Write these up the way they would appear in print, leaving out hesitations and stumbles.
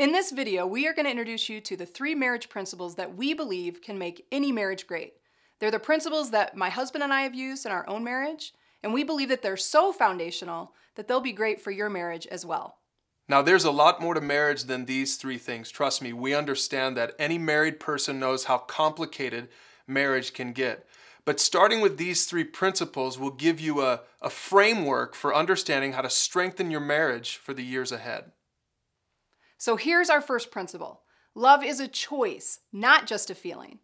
In this video, we are going to introduce you to the 3 marriage principles that we believe can make any marriage great. They're the principles that my husband and I have used in our own marriage, and we believe that they're so foundational that they'll be great for your marriage as well. Now, there's a lot more to marriage than these 3 things. Trust me, we understand that any married person knows how complicated marriage can get. But starting with these 3 principles will give you a framework for understanding how to strengthen your marriage for the years ahead. So here's our first principle. Love is a choice, not just a feeling.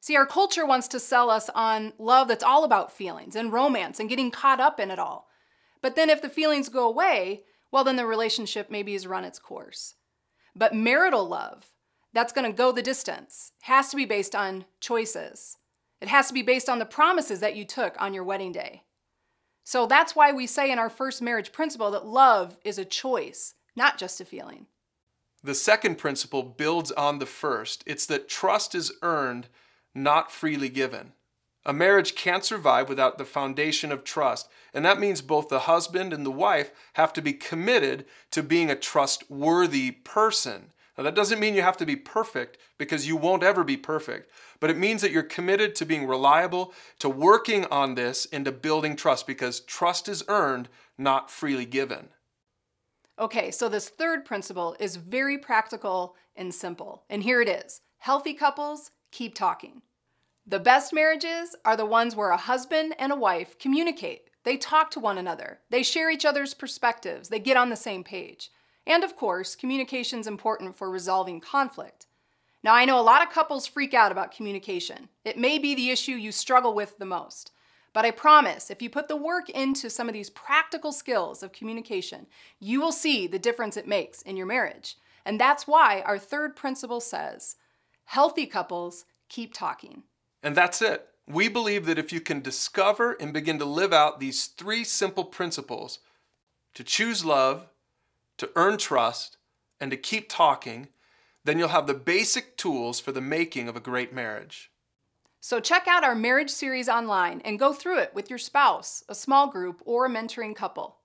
See, our culture wants to sell us on love that's all about feelings and romance and getting caught up in it all. But then if the feelings go away, well, then the relationship maybe has run its course. But marital love, that's going to go the distance, has to be based on choices. It has to be based on the promises that you took on your wedding day. So that's why we say in our first marriage principle that love is a choice, not just a feeling. The second principle builds on the first. It's that trust is earned, not freely given. A marriage can't survive without the foundation of trust, and that means both the husband and the wife have to be committed to being a trustworthy person. Now, that doesn't mean you have to be perfect, because you won't ever be perfect, but it means that you're committed to being reliable, to working on this, and to building trust, because trust is earned, not freely given. Okay, so this third principle is very practical and simple, and here it is. Healthy couples keep talking. The best marriages are the ones where a husband and a wife communicate. They talk to one another. They share each other's perspectives. They get on the same page. And of course, communication is important for resolving conflict. Now, I know a lot of couples freak out about communication. It may be the issue you struggle with the most. But I promise, if you put the work into some of these practical skills of communication, you will see the difference it makes in your marriage. And that's why our third principle says, healthy couples keep talking. And that's it. We believe that if you can discover and begin to live out these 3 simple principles, to choose love, to earn trust, and to keep talking, then you'll have the basic tools for the making of a great marriage. So check out our marriage series online and go through it with your spouse, a small group, or a mentoring couple.